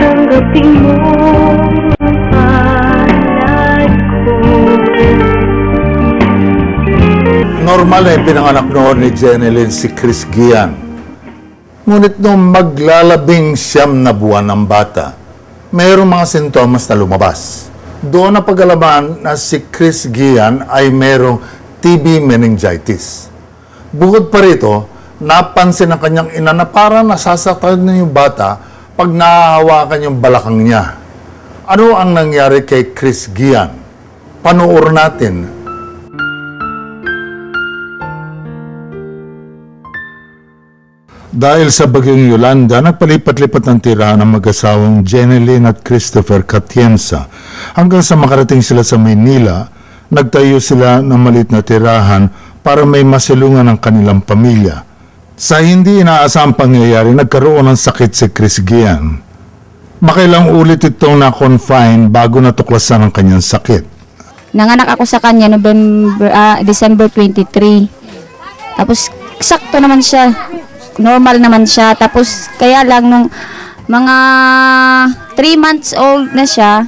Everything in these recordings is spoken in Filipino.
tanggapin mo ang panay ko. Normal ay pinanganak noon ni Jenelyn si Chris Gian. Ngunit noong maglalabing-siyam na buwan ng bata, mayroong mga sintomas na lumabas. Doon na pag-alaman na si Chris Gian ay mayroong TB meningitis. Bukod pa rito, napansin ng kanyang ina na parang nasasaktan na yung bata pag nahahawakan yung balakang niya. Ano ang nangyari kay Chris Gian? Panuorin natin. Dahil sa Bagyong Yolanda, nagpalipat-lipat ng tirahan ng mag-asawang Jenelyn at Christopher Catienza. Hanggang sa makarating sila sa Maynila, nagtayo sila ng maliit na tirahan para may masilungan ng kanilang pamilya. Sa hindi inaasang pangyayari, nagkaroon ng sakit si Chris Gian. Makailang ulit itong na-confine bago natuklasan ang kanyang sakit. Nanganak ako sa kanya December 23. Tapos, sakto naman siya. Normal naman siya. Tapos, kaya lang nung mga 3 months old na siya,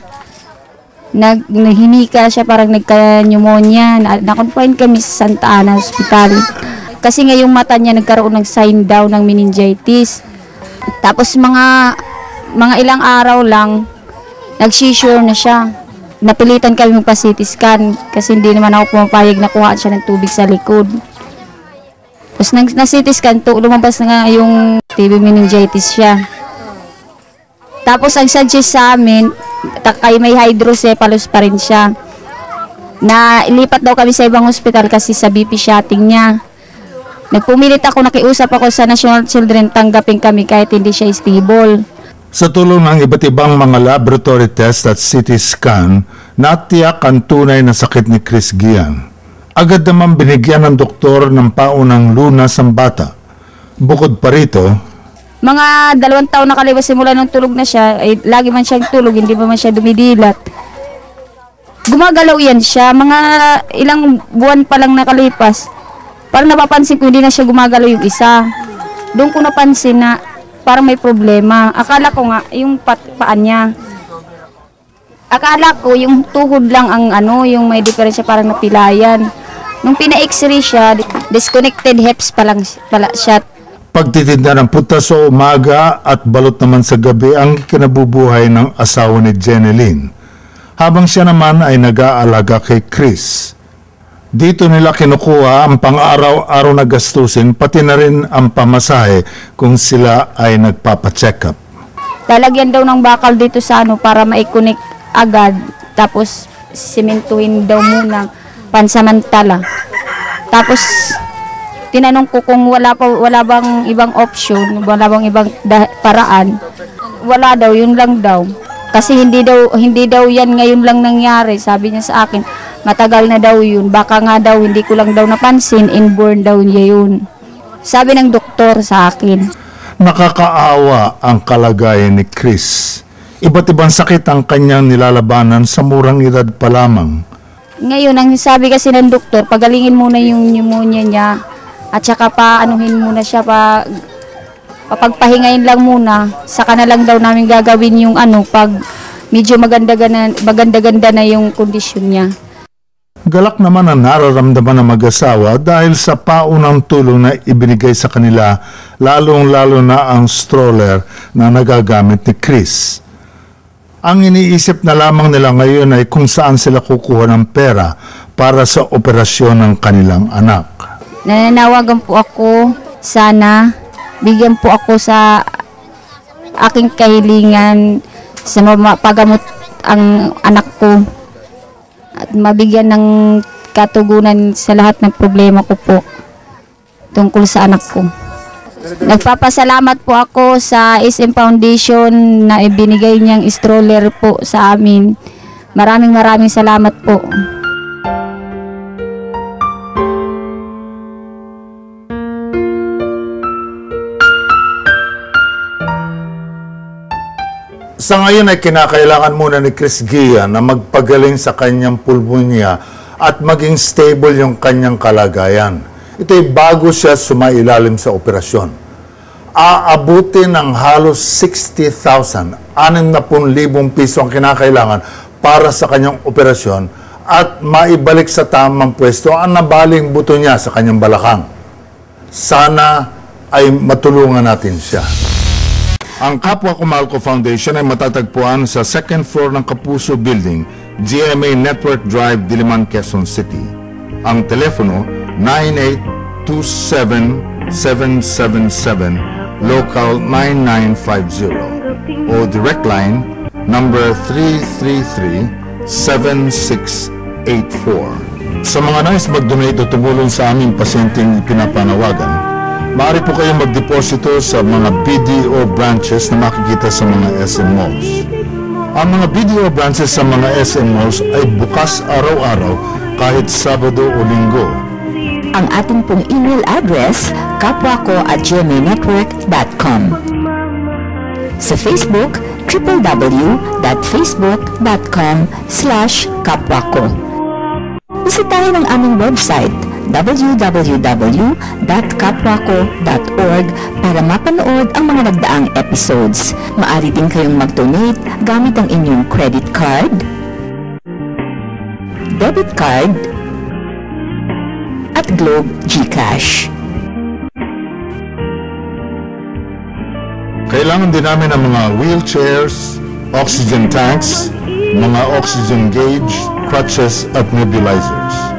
naghinika siya, parang nagka-pneumonia. Na-confine kami sa Santa Ana Hospital. Kasi nga yung mata niya nagkaroon ng sign daw ng meningitis. Tapos mga ilang araw lang, nag-seizure na siya. Napilitan kami magpa-CT scan kasi hindi naman ako pumapayag na kuhaan siya ng tubig sa likod. Tapos na-CT scan, lumabas na nga yung TB meningitis siya. Tapos ang suggest sa amin, kay may hydrocephalus pa rin siya. Na ilipat daw kami sa ibang hospital kasi sa BP shotting niya. Nagpumilit ako, nakiusap ako sa National Children, tanggapin kami kahit hindi siya stable. Sa tulong ng iba't ibang mga laboratory test at CT scan, natiyak ang tunay na sakit ni Chris Gian. Agad naman binigyan ng doktor ng paunang lunas ang bata. Bukod pa rito, mga 2 taon na kalipas simula nung tulog na siya, ay lagi man siyang tulog, hindi pa man siya dumidilat. Gumagalaw yan siya, mga ilang buwan pa lang nakalipas. Parang napapansin ko, hindi na siya gumagalaw yung isa. Doon ko napansin na parang may problema. Akala ko nga, yung paan niya. Akala ko, yung tuhod lang ang ano, yung may diferensya, parang napilayan. Nung pina-x-ray siya, disconnected hips pa lang pala siya. Pagtitinda ng putas sa umaga at balot naman sa gabi ang kinabubuhay ng asawa ni Jenelyn, habang siya naman ay nag-aalaga kay Chris. Dito nila kinukuha ang pang-araw-araw na gastusin, pati na rin ang pamasahe kung sila ay nagpapacheck up. Lalagyan daw ng bakal dito sa ano para maikunik agad, tapos simentuhin daw muna pansamantala. Tapos tinanong ko kung wala bang ibang option, wala bang ibang paraan. Wala daw, yun lang daw. Kasi hindi daw yan ngayon lang nangyari, sabi niya sa akin. Matagal na daw yun, baka nga daw hindi ko lang daw napansin, inborn daw niya yun. Sabi ng doktor sa akin. Nakakaawa ang kalagayan ni Chris. Iba't ibang sakit ang kanyang nilalabanan sa murang edad pa lamang. Ngayon, ang sabi kasi ng doktor, pagalingin muna yung pneumonia niya. At saka paanuhin muna siya, papagpahingayin lang muna. Saka na lang daw namin gagawin yung ano, pag medyo maganda-ganda na yung kondisyon niya. Galak naman ang nararamdaman ng mag-asawa dahil sa paunang tulong na ibinigay sa kanila, lalong-lalo na ang stroller na nagagamit ni Chris. Ang iniisip na lamang nila ngayon ay kung saan sila kukuha ng pera para sa operasyon ng kanilang anak. Nananawagan po ako, sana bigyan po ako sa aking kahilingan sa mapagamot ang anak ko at mabigyan ng katugunan sa lahat ng problema ko po tungkol sa anak ko. Nagpapasalamat po ako sa SM Foundation na ibinigay niyang stroller po sa amin. Maraming salamat po. Sa ngayon ay kinakailangan muna ni Chris Gian na magpagaling sa kanyang pulmonya at maging stable yung kanyang kalagayan. Ito'y bago siya sumailalim sa operasyon. aabuti ng halos 60,000, 60,000 piso ang kinakailangan para sa kanyang operasyon at maibalik sa tamang pwesto ang nabaling buto niya sa kanyang balakang. Sana ay matulungan natin siya. Ang Kapwa Ko Mahal Ko Foundation ay matatagpuan sa 2nd floor ng Kapuso Building, GMA Network Drive, Diliman, Quezon City. Ang telepono 9827777 local 9950 or direct line number 333-7684. Sa mga nais mag-donate o tumulong sa aming pasyenteng pinapanawagan, maaari po kayong magdeposito sa mga BDO branches na makikita sa mga SM malls. Ang mga BDO branches sa mga SM malls ay bukas araw-araw kahit Sabado o Linggo. Ang ating pong email address, kapwako@gmanetwork.com. Sa Facebook, www.facebook.com/kapwako. Bisitahin ang aming website, www.kapwako.org, para mapanood ang mga nagdaang episodes. Maaari din kayong mag-donate gamit ang inyong credit card, debit card, at Globe GCash. Kailangan din namin ang mga wheelchairs, oxygen tanks, mga oxygen gauge, crutches at nebulizers.